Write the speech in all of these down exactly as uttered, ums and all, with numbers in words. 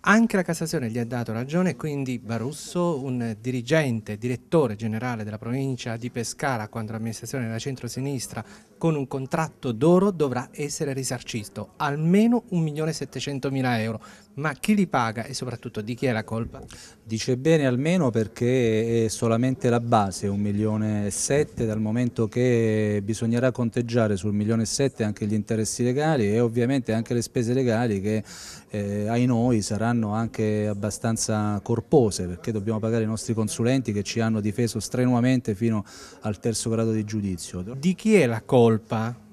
Anche la Cassazione gli ha dato ragione, quindi Barusso, un dirigente, direttore generale della provincia di Pescara quando l'amministrazione della centrosinistra, con un contratto d'oro dovrà essere risarcito almeno un milione settecentomila euro. Ma chi li paga e soprattutto di chi è la colpa? Dice bene almeno, perché è solamente la base, un milione e sette, dal momento che bisognerà conteggiare sul un milione e sette anche gli interessi legali e ovviamente anche le spese legali che eh, ai noi saranno anche abbastanza corpose, perché dobbiamo pagare i nostri consulenti che ci hanno difeso strenuamente fino al terzo grado di giudizio. Di chi è la colpa?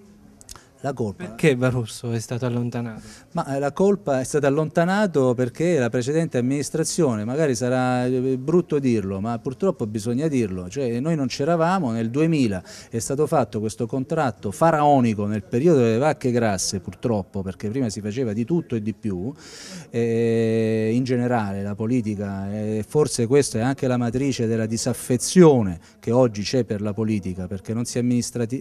La colpa. Perché Barusso è stato allontanato? Ma la colpa è stata allontanato perché la precedente amministrazione, magari sarà brutto dirlo, ma purtroppo bisogna dirlo, cioè noi non c'eravamo, nel duemila è stato fatto questo contratto faraonico nel periodo delle vacche grasse, purtroppo, perché prima si faceva di tutto e di più, e in generale la politica, e forse questa è anche la matrice della disaffezione che oggi c'è per la politica, perché non si,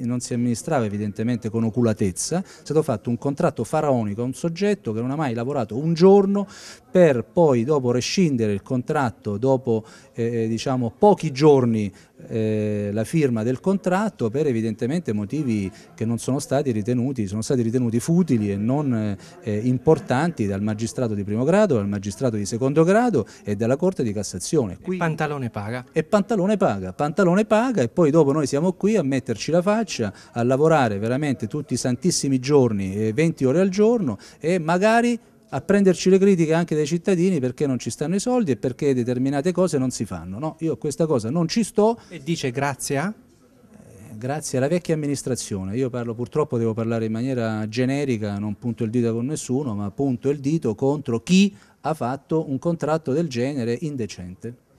non si amministrava evidentemente con oculatezza. È stato fatto un contratto faraonico a un soggetto che non ha mai lavorato un giorno, per poi dopo rescindere il contratto dopo eh, diciamo, pochi giorni eh, la firma del contratto, per evidentemente motivi che non sono stati ritenuti, sono stati ritenuti futili e non eh, importanti dal magistrato di primo grado, dal magistrato di secondo grado e dalla Corte di Cassazione. Qui... Pantalone paga. E Pantalone paga, Pantalone paga, e poi dopo noi siamo qui a metterci la faccia, a lavorare veramente tutti i tantissimi giorni, venti ore al giorno, e magari a prenderci le critiche anche dai cittadini perché non ci stanno i soldi e perché determinate cose non si fanno. No, io questa cosa non ci sto. E dice grazie a? Grazie alla vecchia amministrazione. Io parlo, purtroppo devo parlare in maniera generica, non punto il dito con nessuno, ma punto il dito contro chi ha fatto un contratto del genere indecente.